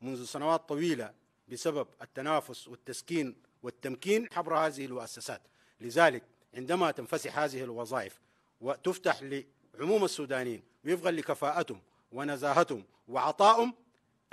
منذ سنوات طويلة بسبب التنافس والتسكين والتمكين عبر هذه المؤسسات. لذلك عندما تنفسح هذه الوظائف وتفتح لعموم السودانيين وفقا لكفاءتهم ونزاهتهم وعطائهم،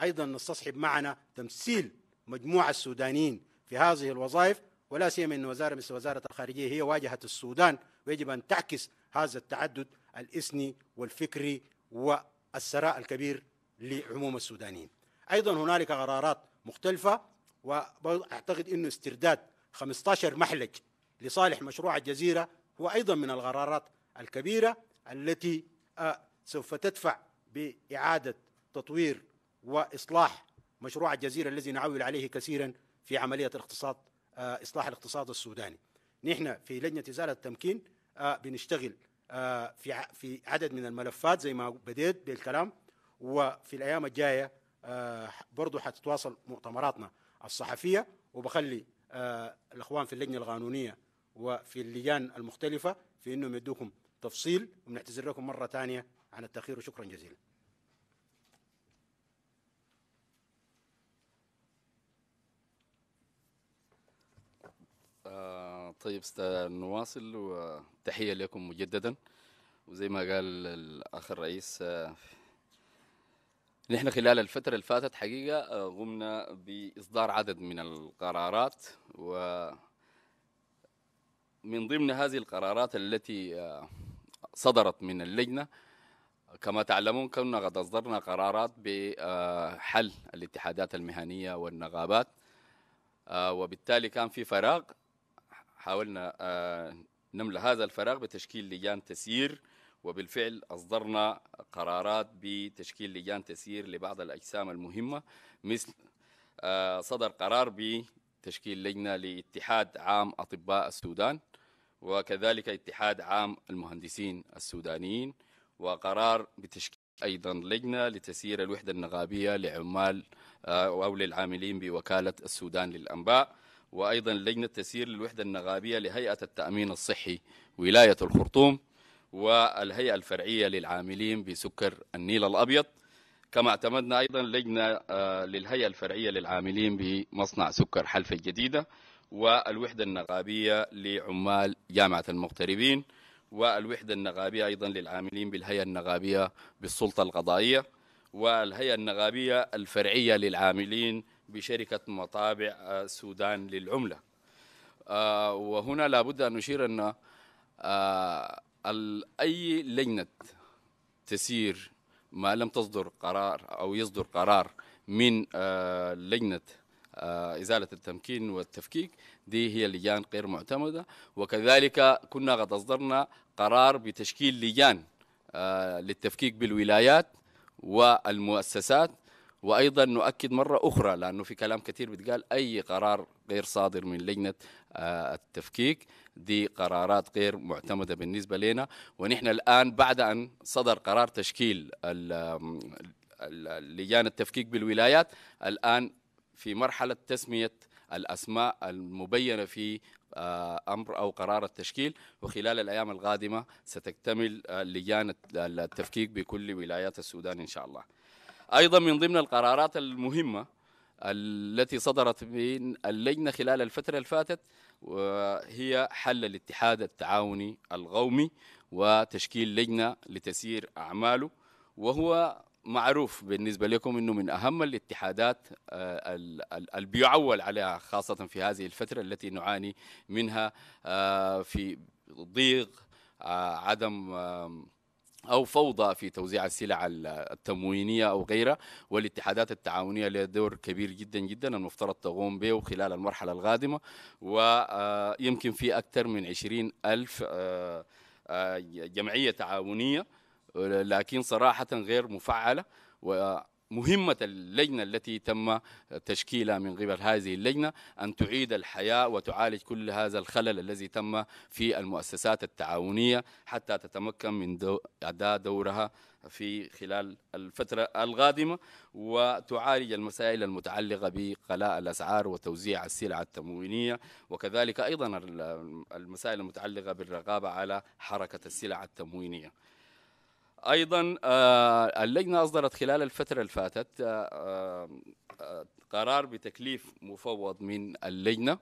أيضا نستصحب معنا تمثيل مجموعة السودانيين في هذه الوظائف، ولا سيما أن وزارة الخارجية هي واجهة السودان، ويجب أن تعكس هذا التعدد الإثني والفكري والثراء الكبير لعموم السودانيين. أيضا هنالك قرارات مختلفة، وأعتقد أنه استرداد 15 محلج لصالح مشروع الجزيرة هو أيضا من القرارات الكبيرة التي سوف تدفع بإعادة تطوير وإصلاح مشروع الجزيرة الذي نعول عليه كثيرا في عملية الاقتصاد، إصلاح الاقتصاد السوداني. نحن في لجنة إزالة التمكين بنشتغل في عدد من الملفات زي ما بديت بالكلام، وفي الأيام الجاية برضو حتتواصل مؤتمراتنا الصحفية، وبخلي الأخوان في اللجنة القانونية وفي اللجان المختلفة في أنهم يدوكم تفصيل، وبنعتذر لكم مرة ثانية عن التأخير وشكرا جزيلا. طيب سنواصل، وتحية لكم مجددا. وزي ما قال الأخ الرئيس، نحن خلال الفترة اللي فاتت حقيقة قمنا بإصدار عدد من القرارات، ومن ضمن هذه القرارات التي صدرت من اللجنة كما تعلمون كنا قد أصدرنا قرارات بحل الاتحادات المهنية والنقابات، وبالتالي كان في فراغ حاولنا نملأ هذا الفراغ بتشكيل لجان تسيير، وبالفعل أصدرنا قرارات بتشكيل لجان تسيير لبعض الأجسام المهمة، مثل صدر قرار بتشكيل لجنة لاتحاد عام أطباء السودان، وكذلك اتحاد عام المهندسين السودانيين، وقرار بتشكيل أيضا لجنة لتسيير الوحدة النقابية لعمال أو للعاملين بوكالة السودان للأنباء، وأيضا لجنة تسيير للوحدة النقابية لهيئة التأمين الصحي ولاية الخرطوم والهيئة الفرعية للعاملين بسكر النيل الأبيض، كما اعتمدنا أيضا لجنة للهيئة الفرعية للعاملين بمصنع سكر حلفة الجديدة، والوحدة النقابية لعمال جامعة المغتربين، والوحدة النقابية أيضا للعاملين بالهيئة النقابية بالسلطة القضائية، والهيئة النقابية الفرعية للعاملين بشركة مطابع السودان للعملة. وهنا لابد أن نشير أن أي لجنة تسير ما لم تصدر قرار أو يصدر قرار من لجنة إزالة التمكين والتفكيك دي هي لجان غير معتمدة. وكذلك كنا قد أصدرنا قرار بتشكيل لجان للتفكيك بالولايات والمؤسسات، وأيضا نؤكد مرة أخرى لأنه في كلام كثير بتقال أي قرار غير صادر من لجنة التفكيك دي قرارات غير معتمدة بالنسبة لنا. ونحن الآن بعد أن صدر قرار تشكيل لجان التفكيك بالولايات، الآن في مرحلة تسمية الأسماء المبينة في أمر أو قرار التشكيل، وخلال الأيام القادمة ستكتمل لجان التفكيك بكل ولايات السودان إن شاء الله. أيضا من ضمن القرارات المهمة التي صدرت من اللجنة خلال الفترة الفاتت هي حل الاتحاد التعاوني القومي وتشكيل لجنة لتسيير أعماله، وهو معروف بالنسبة لكم أنه من أهم الاتحادات اللي بيعول عليها، خاصة في هذه الفترة التي نعاني منها في ضيق عدم أو فوضى في توزيع السلع التموينية أو غيرها. والاتحادات التعاونية لها دور كبير جدا جدا المفترض تقوم به خلال المرحلة القادمة، ويمكن في أكثر من 20,000 جمعية تعاونية لكن صراحة غير مفعلة. ومهمة اللجنة التي تم تشكيلها من قبل هذه اللجنة أن تعيد الحياة وتعالج كل هذا الخلل الذي تم في المؤسسات التعاونية حتى تتمكن من أداء دورها في خلال الفترة القادمة، وتعالج المسائل المتعلقة بقلاء الأسعار وتوزيع السلع التموينية، وكذلك أيضا المسائل المتعلقة بالرقابة على حركة السلع التموينية. أيضا اللجنة أصدرت خلال الفترة اللي فاتت قرار بتكليف مفوض من اللجنة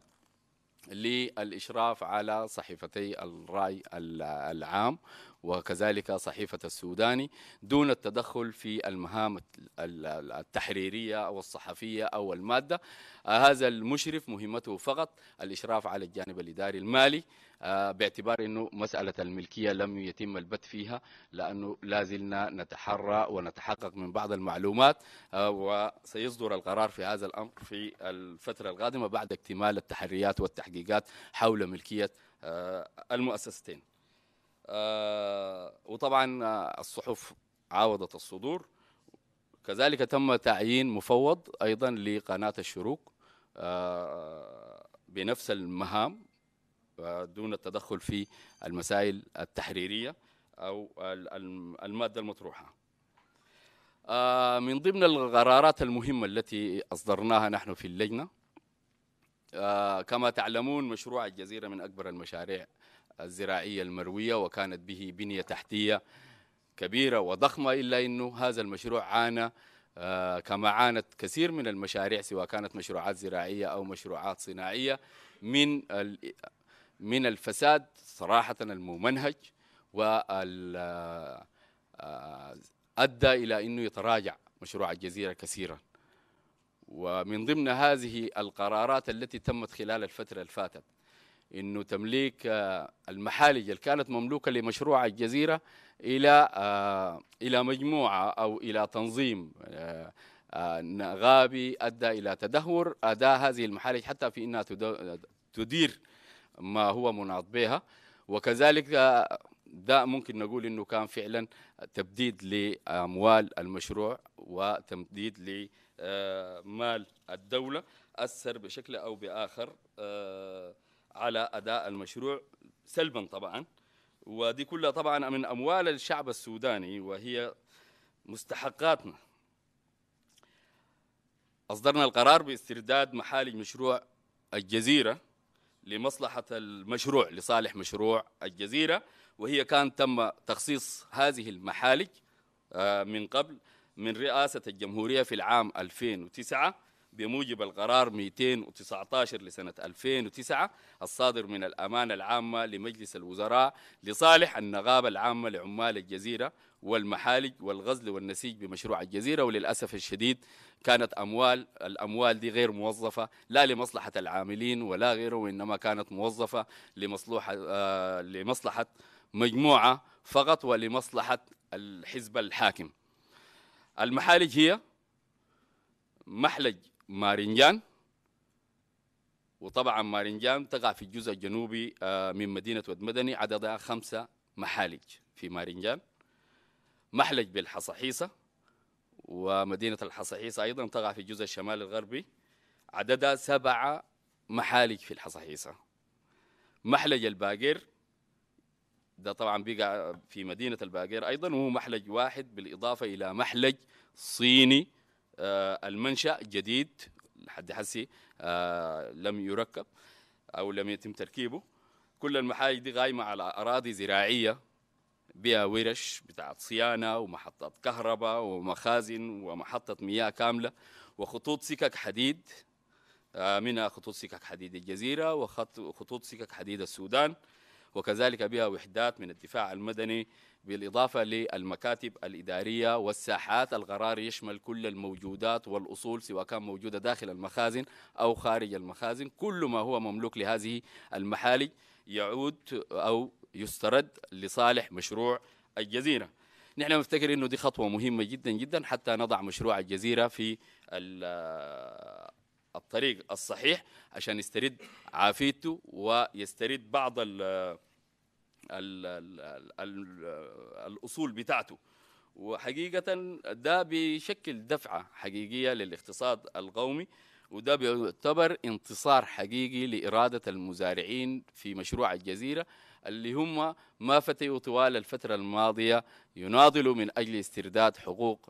للإشراف على صحيفتي الرأي العام وكذلك صحيفة السوداني دون التدخل في المهام التحريرية أو الصحفية أو المادة. هذا المشرف مهمته فقط الإشراف على الجانب الإداري المالي، باعتبار أنه مسألة الملكية لم يتم البت فيها لأنه لازلنا نتحرى ونتحقق من بعض المعلومات، وسيصدر القرار في هذا الأمر في الفترة القادمة بعد اكتمال التحريات والتحقيقات حول ملكية المؤسستين. وطبعا الصحف عاودت الصدور. كذلك تم تعيين مفوض أيضا لقناة الشروق بنفس المهام دون التدخل في المسائل التحريرية أو المادة المطروحة. من ضمن القرارات المهمة التي أصدرناها نحن في اللجنة، كما تعلمون مشروع الجزيرة من أكبر المشاريع الزراعية المروية، وكانت به بنية تحتية كبيرة وضخمة، إلا أنه هذا المشروع عانى كما عانت كثير من المشاريع سواء كانت مشروعات زراعية أو مشروعات صناعية من الفساد صراحة الممنهج، وأدى إلى أنه يتراجع مشروع الجزيرة كثيرا. ومن ضمن هذه القرارات التي تمت خلال الفترة الفاتت إنه تمليك المحالج اللي كانت مملوكة لمشروع الجزيرة إلى مجموعة أو إلى تنظيم غابي أدى إلى تدهور أداء هذه المحالج حتى في أنها تدير ما هو مناط بها، وكذلك ده ممكن نقول إنه كان فعلا تبديد لأموال المشروع وتمديد لمال الدولة أثر بشكل أو بآخر على أداء المشروع سلبا طبعا، ودي كلها طبعا من أموال الشعب السوداني وهي مستحقاتنا. أصدرنا القرار باسترداد محالج مشروع الجزيرة لمصلحة المشروع لصالح مشروع الجزيرة، وهي كان تم تخصيص هذه المحالج من قبل من رئاسة الجمهورية في العام 2009 بموجب القرار 219 لسنة 2009 الصادر من الأمانة العامة لمجلس الوزراء لصالح النغابة العامة لعمال الجزيرة والمحالج والغزل والنسيج بمشروع الجزيرة. وللأسف الشديد كانت الأموال دي غير موظفة لا لمصلحة العاملين ولا غيره، وإنما كانت موظفة لمصلحة مجموعة فقط ولمصلحة الحزب الحاكم. المحالج هي محلج مارنجان، وطبعا مارنجان تقع في الجزء الجنوبي من مدينة ود مدني، عددها 5 محالج في مارنجان. محلج بالحصحيصة، ومدينة الحصحيصة أيضا تقع في الجزء الشمال الغربي، عددها 7 محالج في الحصحيصة. محلج الباقير ده طبعا بيقع في مدينة الباقير أيضا، وهو محلج واحد بالإضافة إلى محلج صيني المنشأ جديد لحد حسي لم يركب أو لم يتم تركيبه. كل المحالج دي قايمة على أراضي زراعية بها ورش بتاعت صيانة ومحطات كهرباء ومخازن ومحطة مياه كاملة وخطوط سكك حديد، منها خطوط سكك حديد الجزيرة وخطوط سكك حديد السودان، وكذلك بها وحدات من الدفاع المدني بالإضافة للمكاتب الإدارية والساحات. القرار يشمل كل الموجودات والأصول سواء كان موجودة داخل المخازن أو خارج المخازن. كل ما هو مملوك لهذه المحالج يعود أو يسترد لصالح مشروع الجزيرة. نحن نفتكر أنه دي خطوة مهمة جدا جدا حتى نضع مشروع الجزيرة في الطريق الصحيح عشان يسترد عافيته ويسترد بعض الأصول بتاعته. وحقيقة ده بيشكل دفعة حقيقية للاقتصاد القومي، وده بيعتبر انتصار حقيقي لإرادة المزارعين في مشروع الجزيرة اللي هم ما فتئوا طوال الفترة الماضية يناضلوا من أجل استرداد حقوق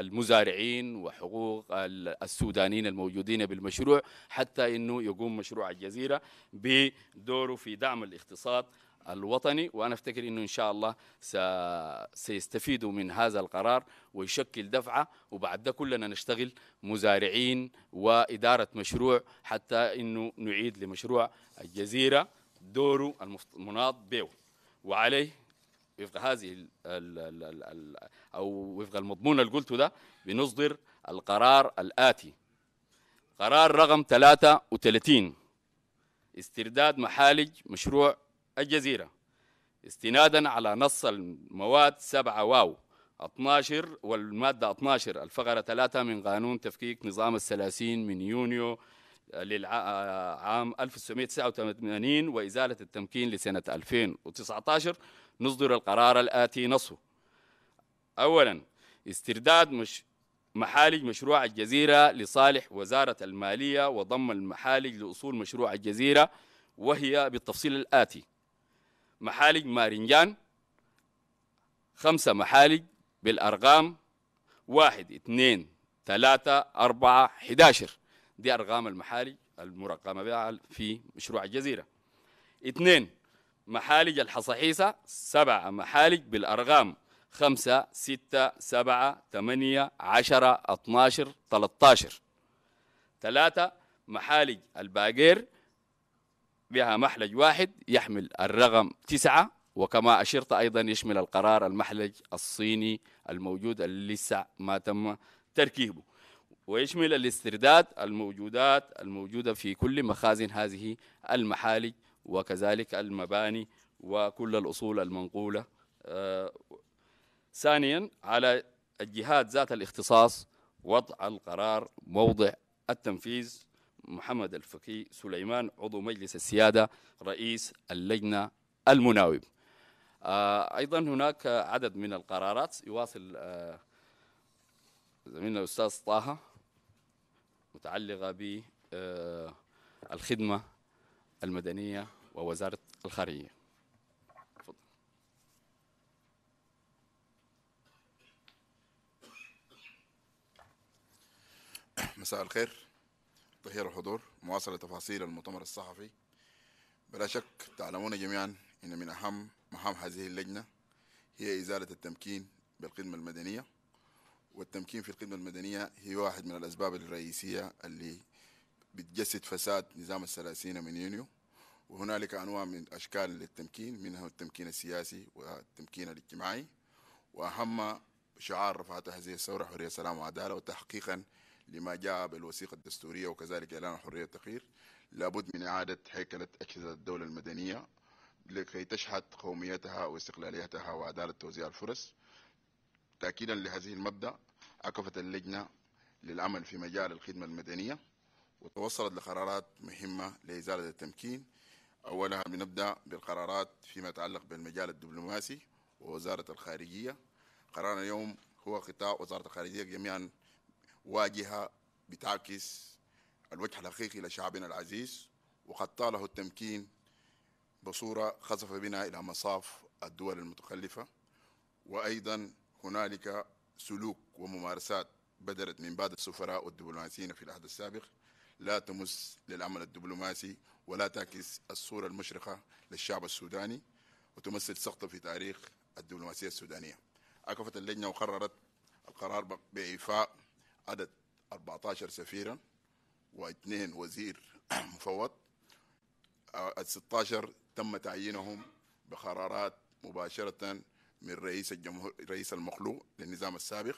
المزارعين وحقوق السودانيين الموجودين بالمشروع، حتى أنه يقوم مشروع الجزيرة بدوره في دعم الاقتصاد الوطني، وأنا أفتكر أنه إن شاء الله سيستفيدوا من هذا القرار ويشكل دفعة، وبعد ده كلنا نشتغل مزارعين وإدارة مشروع حتى أنه نعيد لمشروع الجزيرة دوره المناط به، وعليه وفق هذه وفق المضمون اللي قلته ده بنصدر القرار الآتي: قرار رقم 33 استرداد محالج مشروع الجزيرة استنادا على نص المواد 7 واو 12 والمادة 12 الفقرة 3 من قانون تفكيك نظام الثلاثين من يونيو للعام 1989 وإزالة التمكين لسنة 2019، نصدر القرار الآتي نصه: أولا استرداد محالج مشروع الجزيرة لصالح وزارة المالية وضم المحالج لأصول مشروع الجزيرة، وهي بالتفصيل الآتي: محالج مارنجان 5 محالج بالأرقام 1 2 3 4 11، دي أرقام المحالج المرقمة بها في مشروع الجزيرة. 2 محالج الحصحيصة 7 محالج بالأرقام 5 6 7 8 10 12 13. 3 محالج الباقير بها محلج 1 يحمل الرقم 9، وكما أشرت أيضا يشمل القرار المحلج الصيني الموجود اللي لسه ما تم تركيبه، ويشمل الاسترداد الموجودات الموجودة في كل مخازن هذه المحالج وكذلك المباني وكل الأصول المنقولة. ثانيا على الجهات ذات الاختصاص وضع القرار موضع التنفيذ: محمد الفقي سليمان عضو مجلس السيادة رئيس اللجنة المناوب. أيضا هناك عدد من القرارات يواصل زميلنا الأستاذ طه متعلقة بالخدمة المدنية ووزارة الخارجية. تفضل. مساء الخير، تحية الحضور، مواصلة تفاصيل المؤتمر الصحفي. بلا شك تعلمون جميعا أن من أهم مهام هذه اللجنة هي إزالة التمكين بالخدمة المدنية، والتمكين في الخدمة المدنية هي واحد من الأسباب الرئيسية اللي بتجسد فساد نظام الثلاثين من يونيو، وهنالك أنواع من أشكال للتمكين، منها التمكين السياسي والتمكين الاجتماعي، وأهم شعار رفعته هذه الثورة حرية سلام وعدالة، وتحقيقا لما جاء بالوثيقة الدستورية وكذلك إعلان حرية التغيير لابد من إعادة هيكلة أجهزة الدولة المدنية لكي تشهد قوميتها واستقلاليتها وعدالة توزيع الفرص. تأكيدا لهذه المبدأ أكفت اللجنة للعمل في مجال الخدمة المدنية وتوصلت لقرارات مهمة لإزالة التمكين. أولها بنبدأ بالقرارات فيما يتعلق بالمجال الدبلوماسي ووزارة الخارجية. قرارنا اليوم هو قطاع وزارة الخارجية جميعا واجهة بتعكس الوجه الحقيقي لشعبنا العزيز، وقد طاله التمكين بصورة خسف بنا إلى مصاف الدول المتخلفة، وأيضا هنالك سلوك وممارسات بدرت من بعض السفراء والدبلوماسيين في العهد السابق لا تمس للعمل الدبلوماسي ولا تعكس الصورة المشرقة للشعب السوداني وتمثل سقطا في تاريخ الدبلوماسية السودانية. أكفت اللجنة وقررت القرار بإعفاء عدد 14 سفيرا و2 وزير مفوض، 16 تم تعيينهم بقرارات مباشرة من رئيس الجمهور رئيس المخلوع للنظام السابق،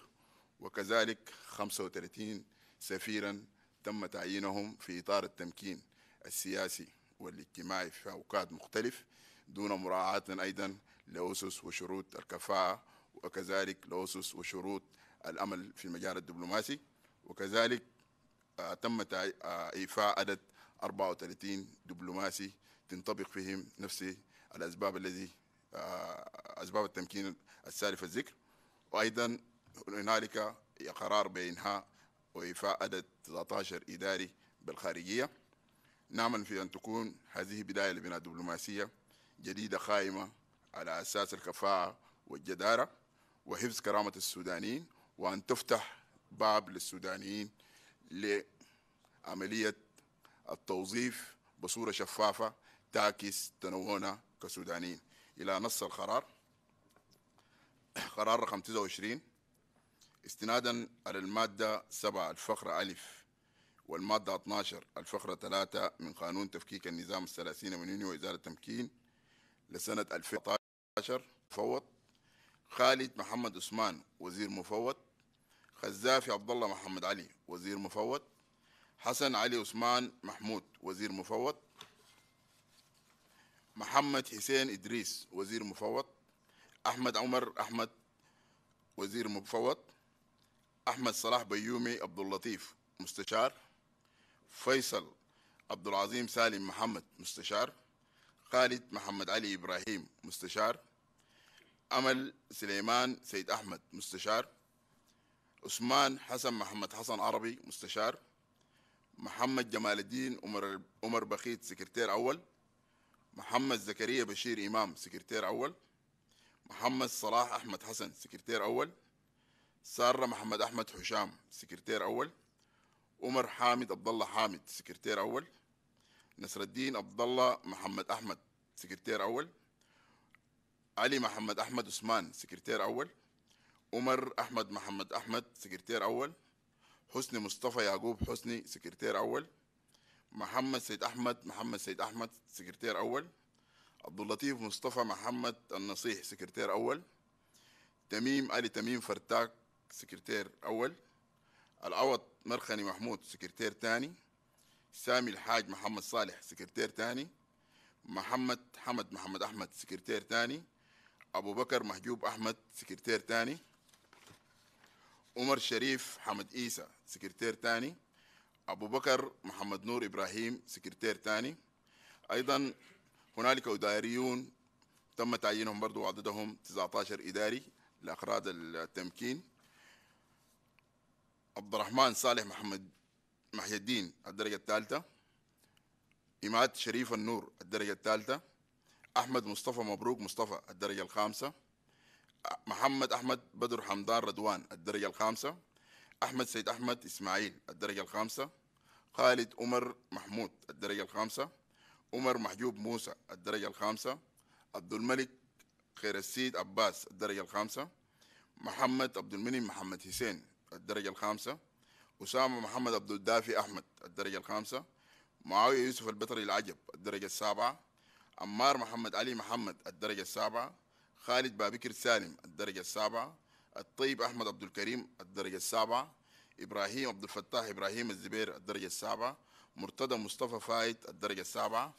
وكذلك 35 سفيرا تم تعيينهم في إطار التمكين السياسي والاجتماعي في أوقات مختلف دون مراعاة أيضا لأسس وشروط الكفاءة وكذلك لأسس وشروط الأمل في المجال الدبلوماسي، وكذلك تم إيفاء عدد 34 دبلوماسي تنطبق فيهم نفس الأسباب الذي أسباب التمكين السالفة الذكر، وأيضا هنالك قرار بإنهاء وإيفاء عدد 19 إداري بالخارجية. نعمل في أن تكون هذه بداية لبناء دبلوماسية جديدة قائمة على أساس الكفاءة والجدارة وحفظ كرامة السودانيين، وأن تفتح باب للسودانيين لعملية التوظيف بصورة شفافة تعكس تنوعنا كسودانيين إلى نص القرار، قرار رقم 29، استنادا على المادة 7 الفقرة ألف والمادة 12 الفقرة 3 من قانون تفكيك النظام الثلاثين من يونيو وإزالة التمكين لسنة 2013. مفوض خالد محمد عثمان وزير مفوض، قذافي عبد الله محمد علي وزير مفوض، حسن علي عثمان محمود وزير مفوض، محمد حسين ادريس وزير مفوض، احمد عمر احمد وزير مفوض، احمد صلاح بيومي عبد اللطيف مستشار، فيصل عبد العظيم سالم محمد مستشار، خالد محمد علي ابراهيم مستشار، امل سليمان سيد احمد مستشار، عثمان حسن محمد حسن عربي مستشار، محمد جمال الدين عمر بخيت سكرتير أول، محمد زكريا بشير إمام سكرتير أول، محمد صلاح أحمد حسن سكرتير أول، سارة محمد أحمد هشام سكرتير أول، عمر حامد عبد الله حامد سكرتير أول، نصر الدين عبد الله محمد أحمد سكرتير أول، علي محمد أحمد عثمان سكرتير أول، عمر أحمد محمد أحمد سكرتير أول، حسني مصطفى يعقوب حسني سكرتير أول، محمد سيد أحمد محمد سيد أحمد سكرتير أول، عبد اللطيف مصطفى محمد النصيح سكرتير أول، تميم علي تميم فرتاك سكرتير أول، العوض مرخني محمود سكرتير تاني، سامي الحاج محمد صالح سكرتير تاني، محمد حمد محمد أحمد سكرتير تاني، أبو بكر محجوب أحمد سكرتير تاني، عمر شريف حمد عيسى سكرتير تاني، أبو بكر محمد نور إبراهيم سكرتير تاني. أيضا هنالك إداريون تم تعيينهم برضو عددهم 19 إداري لأغراض التمكين، عبد الرحمن صالح محمد محي الدين الدرجة الثالثة، إماد شريف النور الدرجة الثالثة، أحمد مصطفى مبروك مصطفى الدرجة الخامسة، محمد أحمد بدر حمدان ردوان الدرجة الخامسة، أحمد سيد أحمد إسماعيل الدرجة الخامسة، خالد عمر محمود الدرجة الخامسة، عمر محجوب موسى الدرجة الخامسة، عبد الملك خير السيد عباس الدرجة الخامسة، محمد عبد المنعم محمد حسين الدرجة الخامسة، أسامة محمد عبد الدافي أحمد الدرجة الخامسة، معاوية يوسف البطري العجب الدرجة السابعة، عمار محمد علي محمد الدرجة السابعة، خالد بابكر سالم الدرجة السابعة، الطيب أحمد عبد الكريم الدرجة السابعة، إبراهيم عبد الفتاح إبراهيم الزبير الدرجة السابعة، مرتضى مصطفى فايد الدرجة السابعة،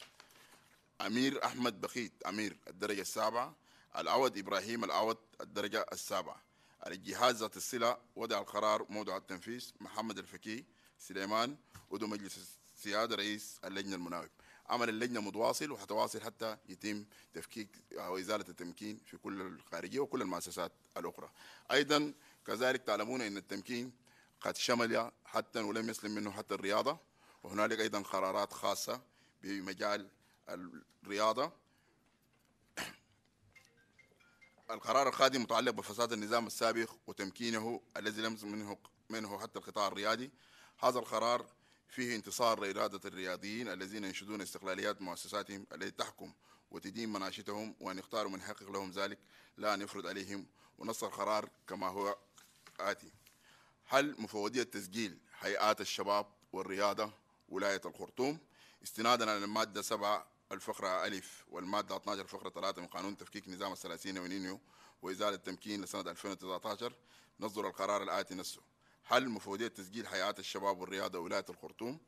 أمير أحمد بخيت أمير الدرجة السابعة، العوض إبراهيم العوض الدرجة السابعة. الجهاز ذات الصلة وضع القرار موضوع التنفيذ محمد الفقي سليمان عضو مجلس السيادة رئيس اللجنة المناوب. عمل اللجنة متواصل وحتواصل حتى يتم تفكيك أو إزالة التمكين في كل الخارجية وكل المؤسسات الأخرى. أيضا كذلك تعلمون أن التمكين قد شمل حتى ولم يسلم منه حتى الرياضة، وهنالك أيضا قرارات خاصة بمجال الرياضة. القرار القادم متعلق بفساد النظام السابق وتمكينه الذي لم يسلم منه حتى القطاع الرياضي. هذا القرار فيه انتصار لإرادة الرياضيين الذين ينشدون استقلاليات مؤسساتهم التي تحكم وتدين مناشطهم، وأن يختاروا من يحقق لهم ذلك لا أن يفرض عليهم. ونص القرار كما هو آتي: حل مفوضية تسجيل هيئات الشباب والرياضة ولاية الخرطوم استنادا على المادة 7 الفقرة ألف والمادة 12 الفقرة 3 من قانون تفكيك نظام الثلاثين من يونيو وإزالة التمكين لسنة 2019. نصدر القرار الآتي نفسه: حل مفوضية تسجيل حيات الشباب والرياضة ولاية الخرطوم.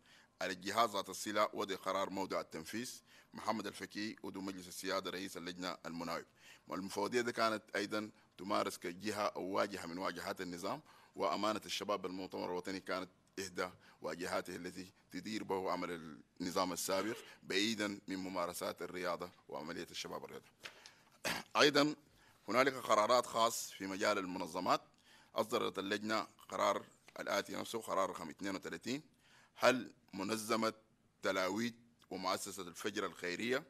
على الجهاز ذات الصلة وضع قرار موضع التنفيذ محمد الفقي عضو مجلس السيادة رئيس اللجنة المناوب. والمفوضية دي كانت أيضا تمارس كجهة أو واجهة من واجهات النظام، وأمانة الشباب بالمؤتمر الوطني كانت إحدى واجهاته التي تدير به عمل النظام السابق بعيدا من ممارسات الرياضة وعملية الشباب الرياضة. أيضا هنالك قرارات خاص في مجال المنظمات. أصدرت اللجنة قرار الآتي نفسه، قرار رقم 32: حل منظمة تلاويت ومؤسسة الفجر الخيرية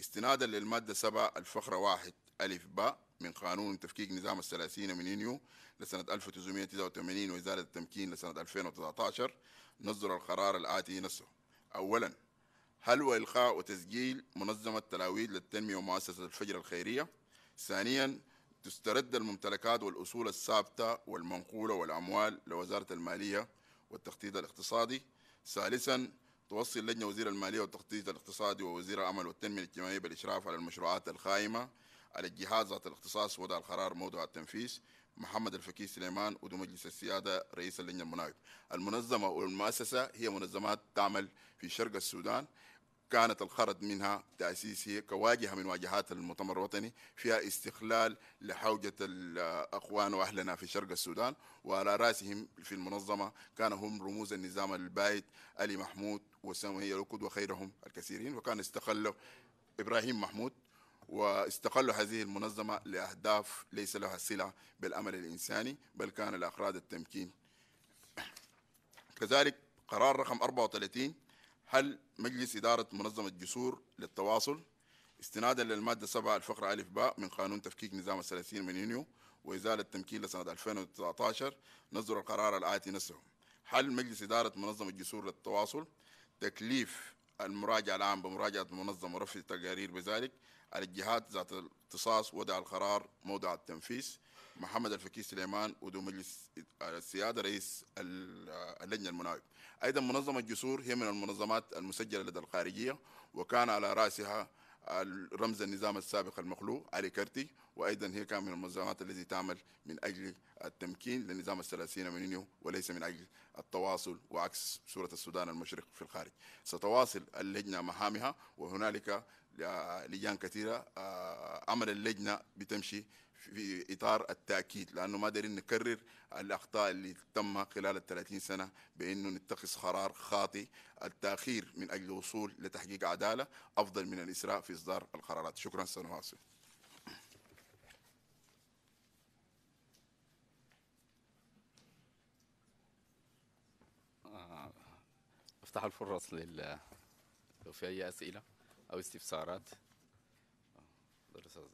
استنادا للمادة 7 الفقرة 1 ألف باء من قانون تفكيك نظام الثلاثين من يونيو لسنة 1989 وإزالة التمكين لسنة 2019. نصدر القرار الآتي نفسه: أولا، هل إلقاء وتسجيل منظمة تلاويد للتنمية ومؤسسة الفجر الخيرية. ثانياً، تسترد الممتلكات والأصول الثابتة والمنقولة والأموال لوزارة المالية والتخطيط الاقتصادي. ثالثاً، توصل لجنة وزير المالية والتخطيط الاقتصادي ووزير العمل والتنمية الاجتماعية بالإشراف على المشروعات القائمة على الجهات ذات الاختصاص وضع القرار موضوع التنفيذ. محمد الفقي سليمان عضو مجلس السيادة رئيس اللجنة المناوب. المنظمة والمؤسسة هي منظمات تعمل في شرق السودان، كانت الخرط منها تأسيسه كواجهة من واجهات المؤتمر الوطني فيها استقلال لحوجة الأخوان وأهلنا في شرق السودان، وعلى رأسهم في المنظمة كان هم رموز النظام البائد علي محمود وسامية ركود وخيرهم الكثيرين، وكان استقلوا إبراهيم محمود واستقلوا هذه المنظمة لأهداف ليس لها صلة بالأمل الإنساني بل كان لأغراض التمكين. كذلك قرار رقم 34 هل مجلس إدارة منظمة جسور للتواصل استنادا للمادة 7 الفقرة ألف باء من قانون تفكيك نظام الثلاثين من يونيو وإزالة التمكين لسنة 2019 نظر القرار الآتي نفسه. هل مجلس إدارة منظمة جسور للتواصل تكليف المراجع العام بمراجعة المنظمة ورفع تقارير بذلك على الجهات ذات الاختصاص وضع القرار موضع التنفيذ. محمد الفقي سليمان عضو مجلس السيادة رئيس اللجنة المناوب. أيضا منظمة جسور هي من المنظمات المسجلة لدى الخارجية، وكان على رأسها رمز النظام السابق المخلوع علي كرتي، وأيضا هي كان من المنظمات التي تعمل من أجل التمكين للنظام الثلاثين من يونيو وليس من أجل التواصل وعكس صورة السودان المشرق في الخارج. ستواصل اللجنة مهامها وهنالك لجان كثيرة. عمل اللجنة بتمشي في إطار التأكيد لأنه ما دارين نكرر الأخطاء اللي تم خلال ال30 سنة بأنه نتخذ قرار خاطئ. التأخير من أجل الوصول لتحقيق عدالة أفضل من الإسراء في إصدار القرارات. شكرا. سنواصل. أفتح الفرص لو في أي أسئلة أو استفسارات. السؤال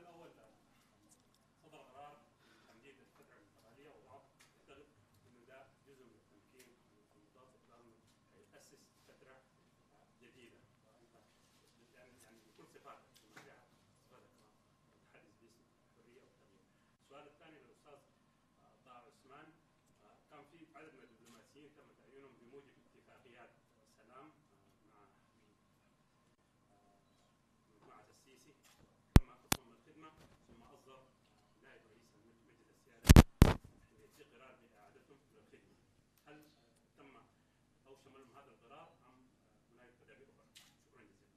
الأول، صدر قرار تمديد الفترة الانتقالية وبعض يعتقد إنه ده جزء من التمكين لأنه هيأسس فترة جديدة يعني بكل صفاتك ومشاعرك صفاتك متحدث باسم الحرية والتغيير. السؤال الثاني للأستاذ طه عثمان، كان في عدد من الدبلوماسيين تم تعيينهم بموجب اتفاقيات السلام مع السيسي لما قام الخدمه، ثم اصدر نائب رئيس مجلس السياده في قرار باعادتهم للخدمه. هل تم او شملهم هذا القرار ام هناك تدابير اخرى؟ شكرا جزيلا.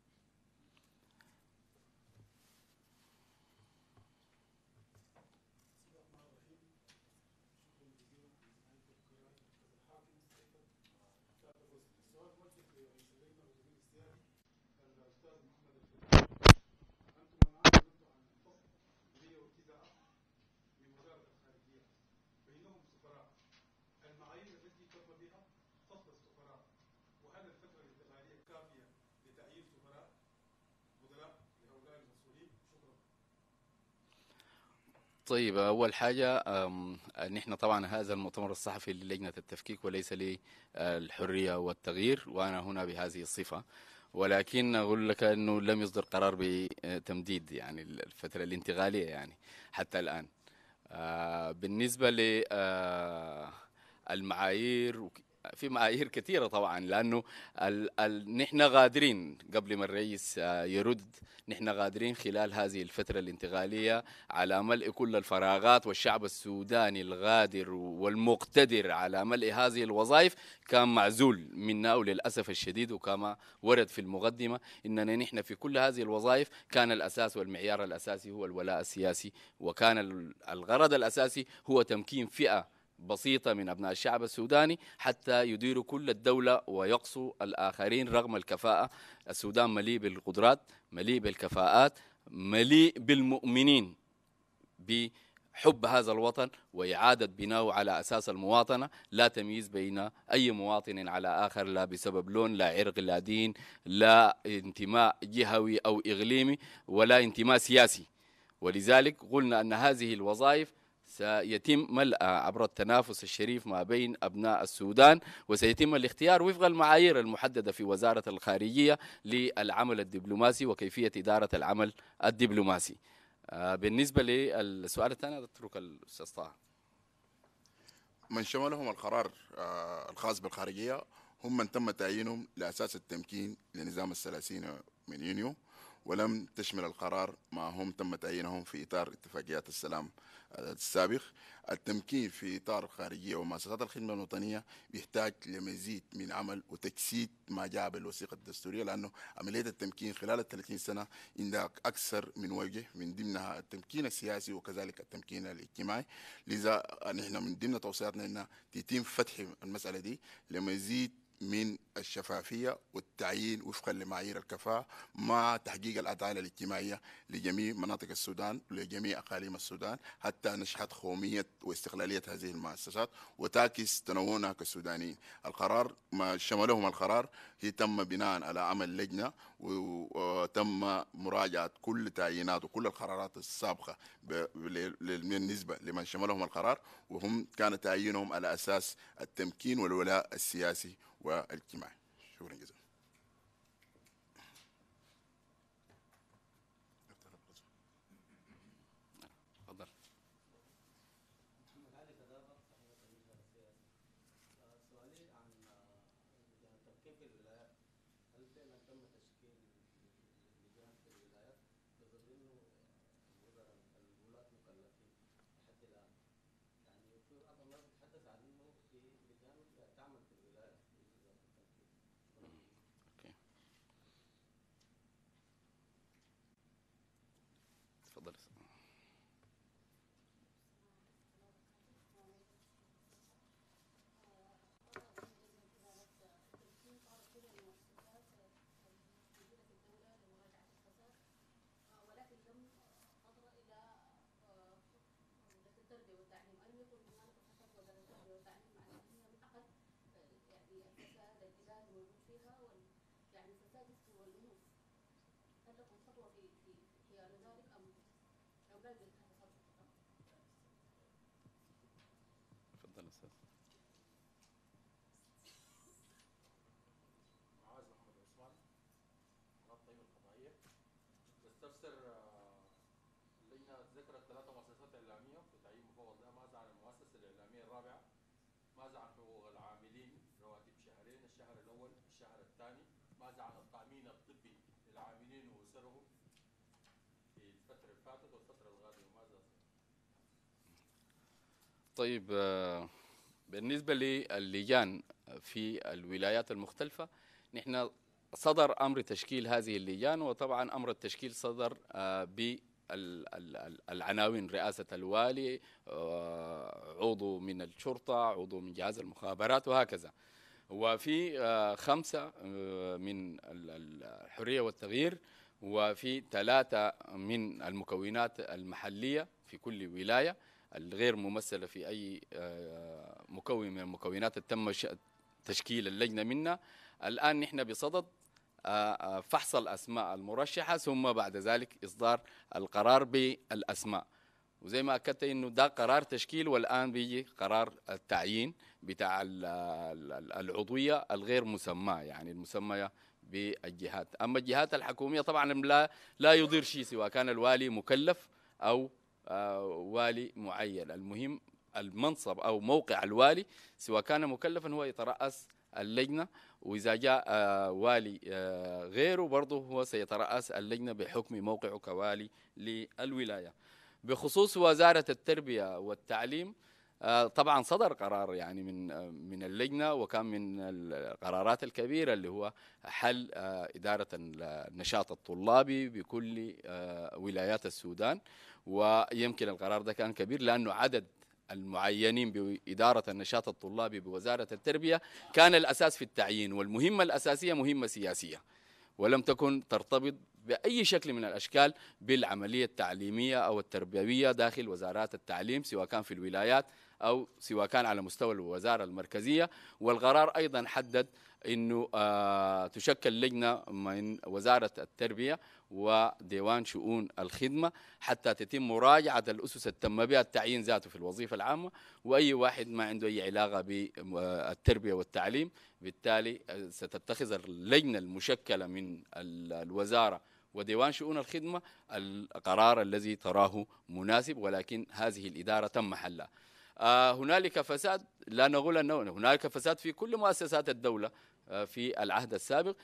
طيب، أول حاجة نحن طبعا هذا المؤتمر الصحفي للجنة التفكيك وليس للحرية والتغيير، وأنا هنا بهذه الصفة، ولكن أقول لك أنه لم يصدر قرار بتمديد يعني الفترة الانتقالية يعني حتى الآن. بالنسبة للمعايير، في معايير كثيرة طبعا لأنه نحن غادرين قبل ما الرئيس يرد، نحن غادرين خلال هذه الفترة الانتقالية على ملء كل الفراغات، والشعب السوداني الغادر والمقتدر على ملء هذه الوظائف كان معزول منا وللأسف الشديد. وكما ورد في المقدمة إننا نحن في كل هذه الوظائف كان الأساس والمعيار الأساسي هو الولاء السياسي، وكان الغرض الأساسي هو تمكين فئة بسيطة من أبناء الشعب السوداني حتى يديروا كل الدولة ويقصوا الآخرين رغم الكفاءة. السودان مليء بالقدرات، مليء بالكفاءات، مليء بالمؤمنين بحب هذا الوطن وإعادة بناؤه على أساس المواطنة، لا تمييز بين أي مواطن على آخر، لا بسبب لون، لا عرق، لا دين، لا انتماء جهوي أو إقليمي، ولا انتماء سياسي. ولذلك قلنا أن هذه الوظائف سيتم ملئها عبر التنافس الشريف ما بين أبناء السودان، وسيتم الاختيار وفق المعايير المحددة في وزارة الخارجية للعمل الدبلوماسي وكيفية إدارة العمل الدبلوماسي. بالنسبة للسؤال الثاني أترك الأستاذ طه. من شملهم القرار الخاص بالخارجية هم من تم تعيينهم لأساس التمكين لنظام الثلاثين من يونيو، ولم تشمل القرار ما هم تم تعيينهم في إطار اتفاقيات السلام السابق. التمكين في إطار خارجية ومؤسسات الخدمة الوطنية بيحتاج لمزيد من عمل وتجسيد ما جاء بالوثيقة الدستورية، لأنه عملية التمكين خلال ال30 سنة عندها أكثر من وجه، من ضمنها التمكين السياسي وكذلك التمكين الاجتماعي. لذا نحن من ضمن توصياتنا أن يتم فتح المسألة دي لمزيد من الشفافية والتعيين وفقا لمعايير الكفاءة مع تحقيق العدالة الاجتماعية لجميع مناطق السودان ولجميع أقاليم السودان، حتى نشحت قومية واستقلالية هذه المؤسسات وتعكس تنوعنا كسودانيين. القرار ما شملهم القرار هي تم بناء على عمل لجنة، وتم مراجعة كل تعيينات وكل القرارات السابقة بالنسبة لمن شملهم القرار، وهم كان تعيينهم على أساس التمكين والولاء السياسي والاجتماعي. شكرا جزيلا. تفضل. سؤالي عن تركيب الولايات، هل فعلا تم تشكيل لجان في الولايات بظل انه الولاة مكلفين لحد الان؟ يعني في بعض الناس بتتحدث عن انه في لجان تعمل في الولايات. تفضل استاذ. معاذ محمد عثمان، قناة طيب القضائية. تستفسر اللجنة ذكرت 3 مؤسسات إعلامية في تعيين مفوض لها. ماذا عن المؤسسة الإعلامية الرابعة؟ ماذا عن حقوق العاملين؟ رواتب شهرين، الشهر الأول والشهر الثاني. ماذا عن التأمين الطبي للعاملين وأسرهم في الفترة اللي فاتت والفترة الغادية؟ ماذا؟ طيب، بالنسبة للجان في الولايات المختلفة، نحن صدر أمر تشكيل هذه اللجان، وطبعا أمر التشكيل صدر بالعناوين: رئاسة الوالي، عضو من الشرطة، عضو من جهاز المخابرات، وهكذا. وفي 5 من الحرية والتغيير، وفي 3 من المكونات المحلية في كل ولاية الغير ممثلة في أي مكون من المكونات تم تشكيل اللجنة منها. الآن نحن بصدد فحص الأسماء المرشحة، ثم بعد ذلك إصدار القرار بالأسماء. وزي ما أكدت إنه ده قرار تشكيل، والآن بيجي قرار التعيين بتاع العضوية الغير مسمى، يعني المسمى بالجهات. أما الجهات الحكومية طبعا لا يضير شيء سواء كان الوالي مكلف أو والي معين، المهم المنصب أو موقع الوالي. سواء كان مكلفا هو يترأس اللجنة، وإذا جاء والي غيره برضه هو سيترأس اللجنة بحكم موقعه كوالي للولاية. بخصوص وزارة التربية والتعليم، طبعا صدر قرار يعني من اللجنة، وكان من القرارات الكبيرة اللي هو حل إدارة النشاط الطلابي بكل ولايات السودان. ويمكن القرار ده كان كبير لأنه عدد المعينين بإدارة النشاط الطلابي بوزارة التربية كان الأساس في التعيين، والمهمة الأساسية مهمة سياسية ولم تكن ترتبط بأي شكل من الأشكال بالعملية التعليمية أو التربوية داخل وزارات التعليم، سواء كان في الولايات أو سواء كان على مستوى الوزارة المركزية. والقرار أيضا حدد أنه تشكل لجنة من وزارة التربية وديوان شؤون الخدمة حتى تتم مراجعة الأسس التم بها التعيين ذاته في الوظيفة العامة، وأي واحد ما عنده أي علاقة بالتربية والتعليم. بالتالي ستتخذ اللجنة المشكلة من الوزارة وديوان شؤون الخدمة القرار الذي تراه مناسب، ولكن هذه الإدارة تم محلها. هنالك فساد، لا نقول أنه هنالك فساد في كل مؤسسات الدولة في العهد السابق،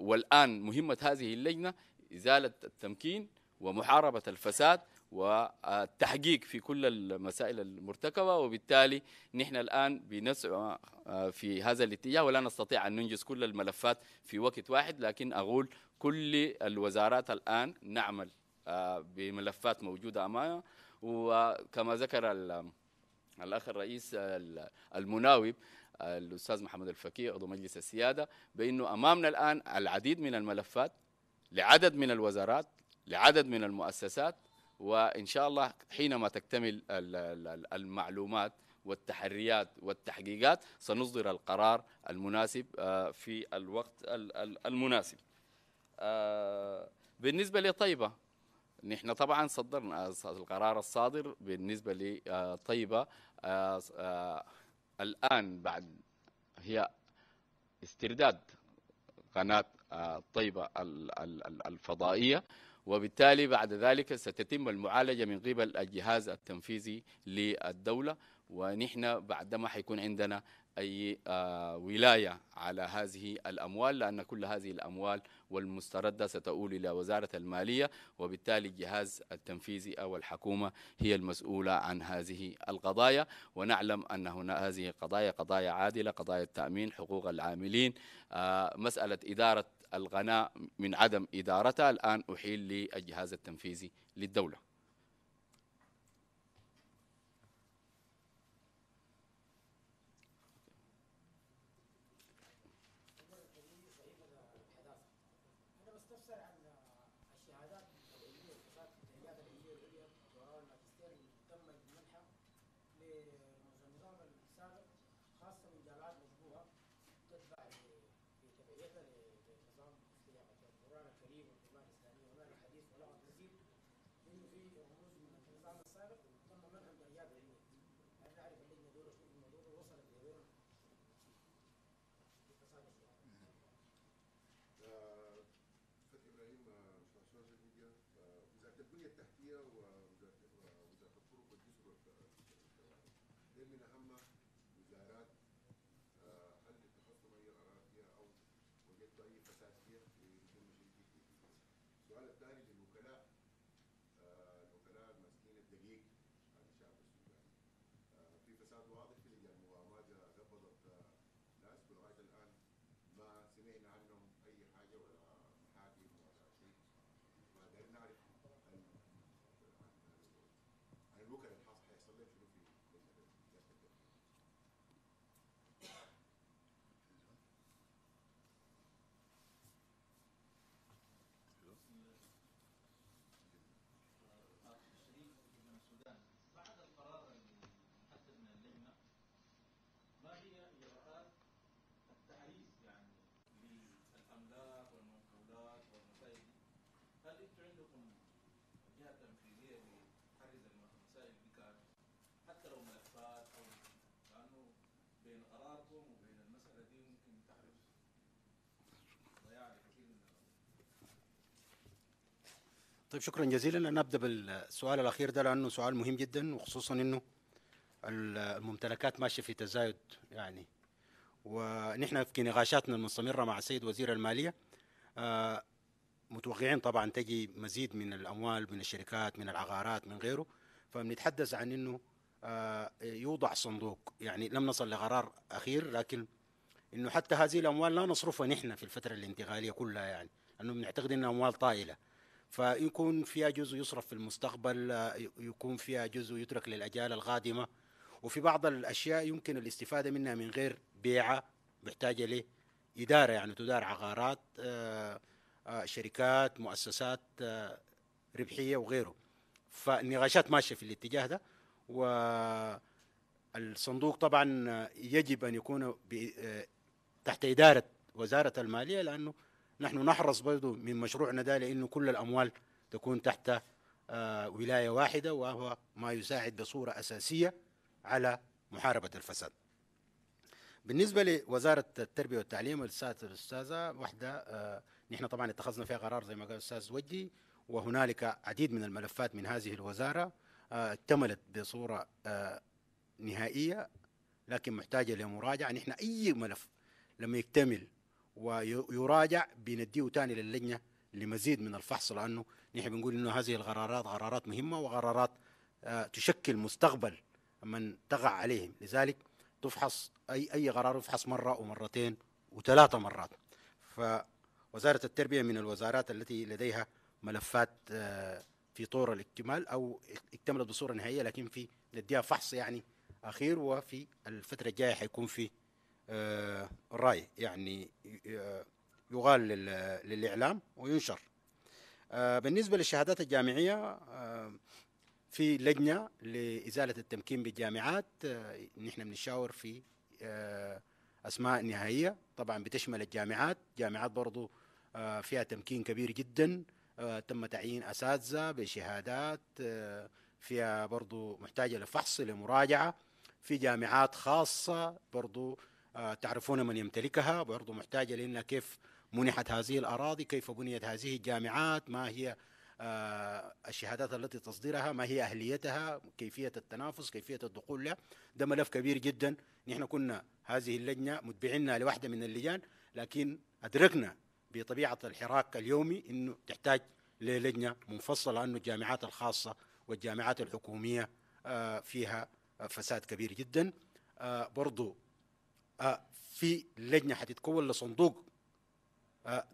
والآن مهمة هذه اللجنة إزالة التمكين ومحاربة الفساد والتحقيق في كل المسائل المرتكبة. وبالتالي نحن الآن بنسعى في هذا الاتجاه، ولا نستطيع أن ننجز كل الملفات في وقت واحد، لكن أقول كل الوزارات الآن نعمل بملفات موجودة أمامنا. وكما ذكر الأخ الرئيس المناوب الأستاذ محمد الفقي عضو مجلس السيادة بأنه أمامنا الآن العديد من الملفات لعدد من الوزارات لعدد من المؤسسات، وإن شاء الله حينما تكتمل المعلومات والتحريات والتحقيقات سنصدر القرار المناسب في الوقت المناسب. بالنسبة لطيبة، نحن طبعا صدرنا القرار الصادر بالنسبة لطيبة الآن بعد هي استرداد قناة طيبة الفضائية، وبالتالي بعد ذلك ستتم المعالجة من قبل الجهاز التنفيذي للدولة، ونحن بعدما حيكون عندنا أي ولاية على هذه الأموال، لأن كل هذه الأموال والمستردة ستؤول إلى وزارة المالية، وبالتالي الجهاز التنفيذي أو الحكومة هي المسؤولة عن هذه القضايا. ونعلم أن هنا هذه القضايا قضايا عادلة، قضايا التأمين، حقوق العاملين، مسألة إدارة القناة من عدم إدارتها الآن أحيل للجهاز التنفيذي للدولة. طيب، شكرا جزيلا. نبدا بالسؤال الاخير ده لانه سؤال مهم جدا، وخصوصا انه الممتلكات ماشيه في تزايد يعني، ونحن في نقاشاتنا المستمره مع السيد وزير الماليه متوقعين طبعا تجي مزيد من الاموال من الشركات من العقارات من غيره، فبنتحدث عن انه يوضع صندوق. يعني لم نصل لقرار اخير، لكن انه حتى هذه الاموال لا نصرفها نحن في الفتره الانتقاليه كلها، يعني انه بنعتقد انها اموال طائله، فيكون فيها جزء يصرف في المستقبل، يكون فيها جزء يترك للأجيال القادمة، وفي بعض الأشياء يمكن الاستفادة منها من غير بيعة، محتاجة لإدارة يعني تدار عقارات شركات مؤسسات ربحية وغيره. فالنقاشات ماشية في الاتجاه ده، والصندوق طبعا يجب أن يكون تحت إدارة وزارة المالية، لأنه نحن نحرص برضو من مشروعنا ده لأنه كل الأموال تكون تحت ولاية واحدة، وهو ما يساعد بصورة أساسية على محاربة الفساد. بالنسبة لوزارة التربية والتعليم الأستاذة واحدة، نحن طبعا اتخذنا فيها قرار زي ما قال الأستاذ وجدي، وهنالك عديد من الملفات من هذه الوزارة اكتملت بصورة نهائية لكن محتاجة لمراجعة. نحن أي ملف لما يكتمل ويراجع بنديه تاني للجنة لمزيد من الفحص، لأنه نحن بنقول إنه هذه القرارات قرارات مهمة وقرارات تشكل مستقبل من تقع عليهم، لذلك تفحص أي قرار يفحص مرة ومرتين وثلاثة مرات. فوزارة التربية من الوزارات التي لديها ملفات في طور الاكتمال أو اكتملت بصورة نهائية، لكن في نديها فحص يعني أخير، وفي الفترة الجاية حيكون في رأي يعني يقال للإعلام وينشر. بالنسبة للشهادات الجامعية، في لجنة لإزالة التمكين بالجامعات، نحن بنشاور في أسماء نهائية طبعا بتشمل الجامعات، جامعات برضو فيها تمكين كبير جدا، تم تعيين أساتذة بشهادات فيها برضو محتاجة لفحص لمراجعة. في جامعات خاصة برضو تعرفون من يمتلكها، برضو محتاجة لأن كيف منحت هذه الأراضي، كيف بنيت هذه الجامعات، ما هي الشهادات التي تصدرها، ما هي أهليتها، كيفية التنافس، كيفية الدخول لها. ده ملف كبير جدا، نحن كنا هذه اللجنة متبعينها لوحدة من اللجان، لكن أدركنا بطبيعة الحراك اليومي أنه تحتاج للجنة منفصلة، لأنه الجامعات الخاصة والجامعات الحكومية فيها فساد كبير جدا. برضو في لجنة حتتكون لصندوق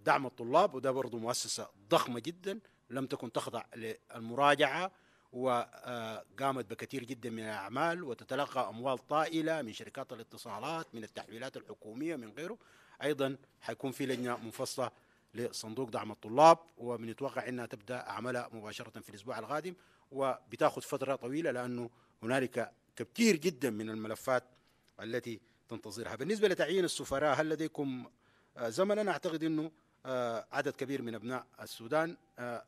دعم الطلاب، وده برضو مؤسسة ضخمة جدا لم تكن تخضع للمراجعة، وقامت بكثير جدا من الأعمال وتتلقى أموال طائلة من شركات الاتصالات، من التحويلات الحكومية، من غيره. أيضا حيكون في لجنة منفصلة لصندوق دعم الطلاب، وبنتوقع أنها تبدأ أعمالها مباشرة في الأسبوع القادم، وبتاخذ فترة طويلة لأنه هنالك كثير جدا من الملفات التي تنتظرها. بالنسبة لتعيين السفراء، هل لديكم زمن؟ أنا أعتقد أنه عدد كبير من أبناء السودان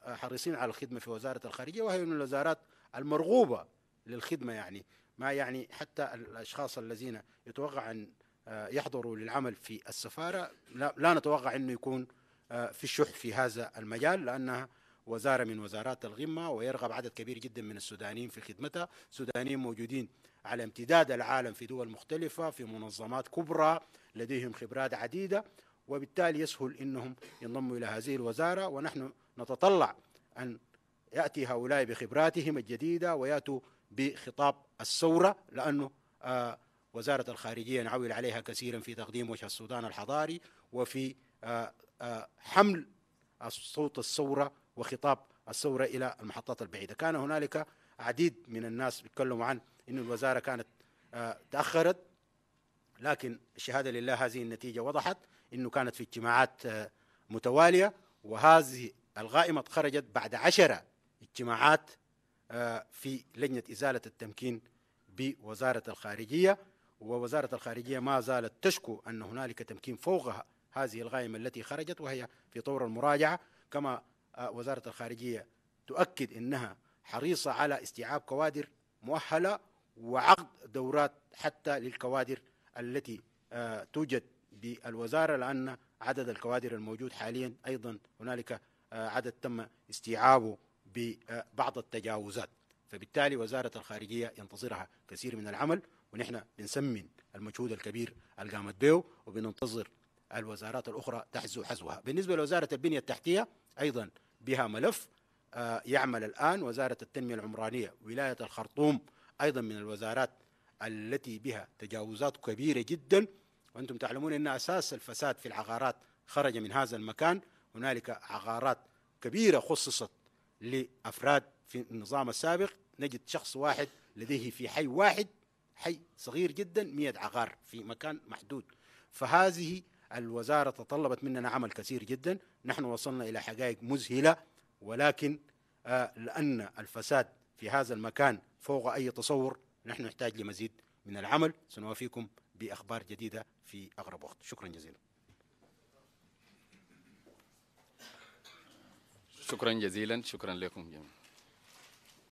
حريصين على الخدمة في وزارة الخارجية، وهي من الوزارات المرغوبة للخدمة، يعني ما يعني حتى الأشخاص الذين يتوقع أن يحضروا للعمل في السفارة لا نتوقع أنه يكون في الشح في هذا المجال، لأنها وزارة من وزارات القمة ويرغب عدد كبير جدا من السودانيين في خدمتها. السودانيين موجودين على امتداد العالم في دول مختلفة، في منظمات كبرى، لديهم خبرات عديدة، وبالتالي يسهل أنهم ينضموا إلى هذه الوزارة، ونحن نتطلع أن يأتي هؤلاء بخبراتهم الجديدة ويأتوا بخطاب الثورة، لأنه وزارة الخارجية نعول عليها كثيرا في تقديم وجه السودان الحضاري، وفي حمل صوت الثورة وخطاب الثورة إلى المحطات البعيدة. كان هنالك عديد من الناس بيتكلموا عن أن الوزارة كانت تأخرت، لكن الشهادة لله هذه النتيجة وضحت أنه كانت في اجتماعات متوالية، وهذه القائمة خرجت بعد 10 اجتماعات في لجنة إزالة التمكين بوزارة الخارجية، ووزارة الخارجية ما زالت تشكو أن هنالك تمكين فوق هذه القائمة التي خرجت، وهي في طور المراجعة. كما وزارة الخارجية تؤكد أنها حريصة على استيعاب كوادر مؤهلة وعقد دورات حتى للكوادر التي توجد بالوزارة، لأن عدد الكوادر الموجود حاليا أيضا هنالك عدد تم استيعابه ببعض التجاوزات، فبالتالي وزارة الخارجية ينتظرها كثير من العمل، ونحن بنسمن المجهود الكبير اللي قامت به، وبننتظر الوزارات الأخرى تحذو حذوها. بالنسبة لوزارة البنية التحتية أيضا بها ملف يعمل الآن. وزارة التنمية العمرانية ولاية الخرطوم أيضا من الوزارات التي بها تجاوزات كبيرة جدا، وأنتم تعلمون أن أساس الفساد في العقارات خرج من هذا المكان. هنالك عقارات كبيرة خصصت لأفراد في النظام السابق، نجد شخص واحد لديه في حي واحد، حي صغير جدا، 100 عقار في مكان محدود. فهذه الوزارة تطلبت مننا عمل كثير جدا، نحن وصلنا إلى حقائق مذهلة، ولكن لأن الفساد في هذا المكان فوق أي تصور. نحن نحتاج لمزيد من العمل. سنوافيكم بأخبار جديدة في أقرب وقت. شكرا جزيلا. شكرا جزيلا. شكرا لكم جميعا.